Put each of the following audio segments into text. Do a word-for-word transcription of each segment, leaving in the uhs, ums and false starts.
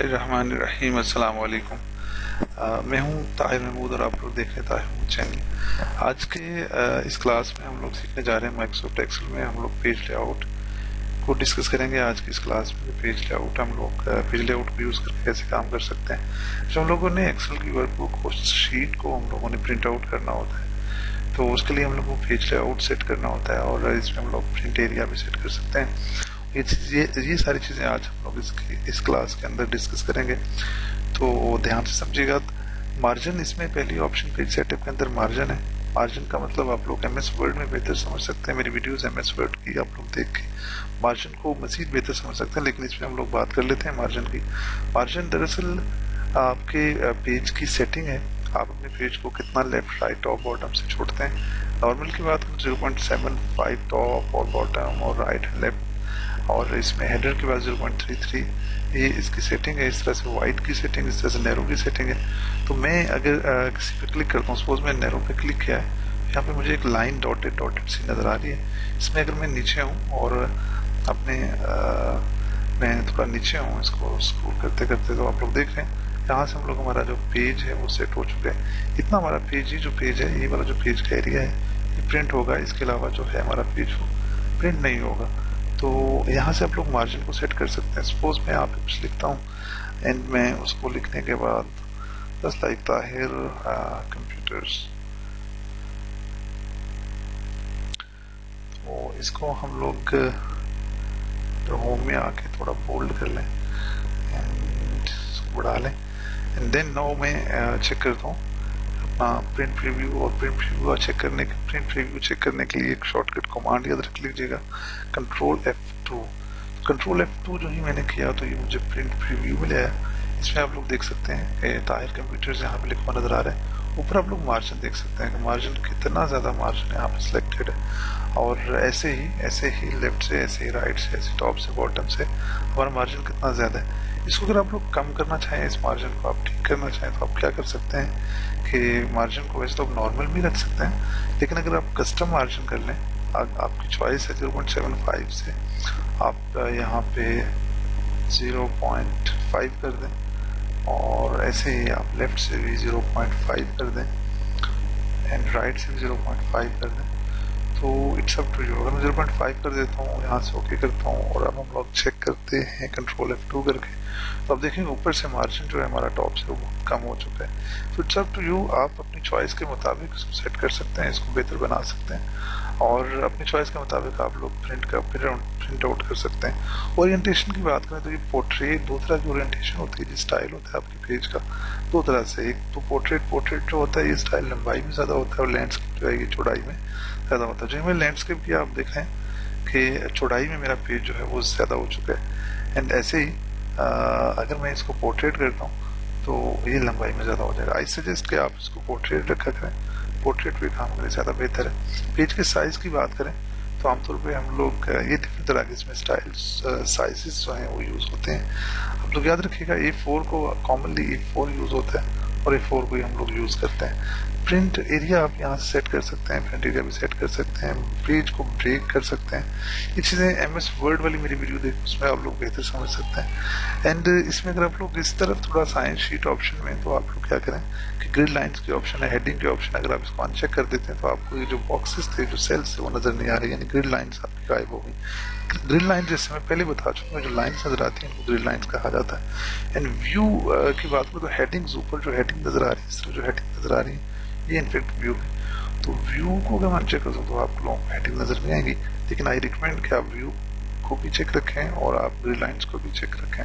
बिस्मिल्लाहिर्रहमानिर्रहीम। अस्सलाम वालेकुम। मैं हूं ताहिर महमूद और आप लोग देख रहे हैं ताहिर चैनल। आज के आ, इस क्लास में हम लोग सीखने जा रहे हैं माइक्रोसॉफ्ट एक्सल में हम लोग पेज लेआउट को डिस्कस करेंगे। आज की इस क्लास में पेज लेआउट हम लोग पेज लेआउट को यूज़ करके कैसे काम कर सकते हैं। जो हम लोगों ने एक्सल की वर्कबुक और शीट को हम लोगों ने प्रिंट आउट करना होता है तो उसके लिए हम लोग को पेज लेआउट सेट करना होता है और इसमें हम लोग प्रिंट एरिया भी सेट कर सकते हैं। ये ये सारी चीज़ें आज हम लोग इसकी इस क्लास के अंदर डिस्कस करेंगे, तो ध्यान से समझिएगा। मार्जिन, इसमें पहली ऑप्शन पेज सेटअप के अंदर मार्जिन है। मार्जिन का मतलब आप लोग एमएस वर्ड में बेहतर समझ सकते हैं। मेरी वीडियोस एमएस वर्ड की आप लोग देख के मार्जिन को मज़ीद बेहतर समझ सकते हैं, लेकिन इसमें हम लोग बात कर लेते हैं मार्जिन की। मार्जिन दरअसल आपके पेज की सेटिंग है, आप अपने पेज को कितना लेफ्ट राइट टॉप बॉटम से छोड़ते हैं। नॉर्मल की बात करें zero point seven five top और बॉटम और राइट लेफ्ट, और इसमें हेडर के बाद जीरो पॉइंट थ्री थ्री, ये इसकी सेटिंग है। इस तरह से वाइड की सेटिंग, इस तरह से नैरो की सेटिंग है। तो मैं अगर आ, किसी पे क्लिक करता हूँ, सपोज मैं नैरो पे क्लिक किया है, यहाँ पे मुझे एक लाइन डॉटेड डॉटेड सी नज़र आ रही है। इसमें अगर मैं नीचे हूँ और अपने आ, मैं थोड़ा नीचे हूँ, इसको स्क्रॉल करते करते तो आप लोग देख रहे हैं यहाँ से हम लोग हमारा जो पेज है वो सेट हो चुका है। इतना हमारा पेज, ये जो पेज है, ये वाला जो पेज का एरिया है, ये प्रिंट होगा। इसके अलावा जो है हमारा पेज प्रिंट नहीं होगा। तो यहाँ से आप लोग मार्जिन को सेट कर सकते हैं। सपोज मैं यहाँ पे कुछ लिखता हूँ एंड मैं उसको लिखने के बाद दस लाइक ताहिर कंप्यूटर्स, तो इसको हम लोग तो होम में आके थोड़ा बोल्ड कर लें एंड इसको बढ़ा लें एंड देन नाउ मैं चेक करता हूँ प्रिंट प्रीव्यू, और प्रिंट प्रीव्यू चेक करने के प्रिंट प्रीव्यू चेक करने के लिए एक शॉर्टकट कमांड याद रख लीजिएगा, control F two. Control F two जो ही मैंने किया तो ये मुझे प्रिंट प्रीव्यू में ले आया। इसमें आप लोग देख सकते हैं ताहिर कंप्यूटर्स यहाँ पे लिखा नजर आ रहा है। ऊपर आप लोग मार्जिन देख सकते हैं कि मार्जिन कितना ज़्यादा मार्जिन यहाँ पे सिलेक्टेड है, और ऐसे ही ऐसे ही लेफ्ट से, ऐसे ही राइट से, ऐसे टॉप से बॉटम से हमारा मार्जिन कितना ज़्यादा है। इसको अगर आप लोग कम करना चाहें, इस मार्जिन को आप ठीक करना चाहें, तो आप क्या कर सकते हैं कि मार्जिन को वैसे तो आप नॉर्मल भी रख सकते हैं, लेकिन अगर आप कस्टम मार्जिन कर लें, आ, आपकी चॉइस है जीरो पॉइंट सेवन फाइव से आप यहाँ पे जीरो पॉइंट फाइव कर दें, और ऐसे ही आप लेफ़्ट से भी जीरो पॉइंट फाइव कर दें एंड राइट से भी जीरो पॉइंट फाइव कर दें। तो इट्स अप टू यू। अगर मैं जीरो पॉइंट फाइव कर देता हूँ, यहाँ से ओके करता हूँ, और अब हम लोग चेक करते हैं कंट्रोल एफ टू करके, तो आप देखेंगे ऊपर से मार्जिन जो है हमारा टॉप से वो कम हो चुका है। तो इट्स अप टू यू, आप अपनी चॉइस के मुताबिक इसको सेट कर सकते हैं, इसको बेहतर बना सकते हैं, और अपनी चॉइस के मुताबिक आप लोग प्रिंट का प्रिंट आउट कर सकते हैं। ओरिएंटेशन की बात करें तो ये पोर्ट्रेट, दो तरह की ओरिएंटेशन होती है, स्टाइल होता है आपके पेज का दो तरह से। एक तो पोर्ट्रेट पोर्ट्रेट जो होता है ये स्टाइल लंबाई में ज़्यादा होता है, और लैंडस्केप जो है ये चौड़ाई में ज़्यादा होता है। जो हमें लैंडस्केप की आप देखें कि चौड़ाई में मेरा पेज जो है वो ज़्यादा हो चुका है, एंड ऐसे ही आ, अगर मैं इसको पोर्ट्रेट करता हूँ तो ये लंबाई में ज़्यादा हो जाएगा। आई सजेस्ट कि आप इसको पोर्ट्रेट रखा करें, पोर्ट्रेट पे काम करें, ज़्यादा बेहतर है। पेज के साइज़ की बात करें तो आमतौर पे हम लोग ये डिफरेंट तरह के इसमें स्टाइल्स साइजेस जो हैं वो यूज़ होते हैं। आप लोग याद रखिएगा ए फोर को कॉमनली ए फोर यूज़ होता है, और ए फोर को ही हम लोग यूज़ करते हैं। प्रिंट एरिया आप यहाँ से सेट कर सकते हैं, प्रिंट एरिया भी सेट कर सकते हैं, पेज को ब्रेक कर सकते हैं। ये चीज़ें एम एस वर्ड वाली मेरी वीडियो देखो, उसमें आप लोग बेहतर समझ सकते हैं। एंड इसमें अगर आप लोग इस तरफ थोड़ा साइंस शीट ऑप्शन में, तो आप लोग क्या करें कि ग्रिड लाइन्स की ऑप्शन है, हेडिंग की ऑप्शन, अगर आप इसको अनचेक कर देते हैं तो आपको ये जो बॉक्सेस थे, जो सेल्स थे, वो नज़र नहीं आ रही, यानी ग्रिड लाइन्स आपकी गायब हो गई। ग्रिड लाइन जैसे मैं पहले बता चुका हूँ, जो लाइन्स नज़र आती हैं उनको ग्रिड लाइन्स कहा जाता है। एंड व्यू की बात करें तो हेडिंग्स, ऊपर जो हेडिंग नज़र आ रही है, इस तरह जो हेडिंग नज़र आ रही है, ये इनफेक्ट व्यू है। तो व्यू को अगर हम चेक करें तो आप लोगों को हेडिंग नज़र नहीं आएगी, लेकिन आई रिकमेंड कि आप व्यू को भी चेक रखें और आप ग्रिड लाइन्स को भी चेक रखें।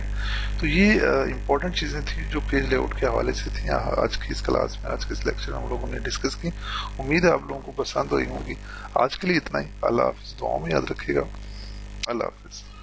तो ये इंपॉर्टेंट uh, चीज़ें थी जो पेज लेआउट के हवाले से थी आज की इस क्लास में, आज के इस लेक्चर में हम लोगों ने डिस्कस की। उम्मीद है आप लोगों को पसंद आई होगी। आज के लिए इतना ही। अल्लाह हाफिज़, दुआ में याद रखिएगा। अल्लाह हाफिज़।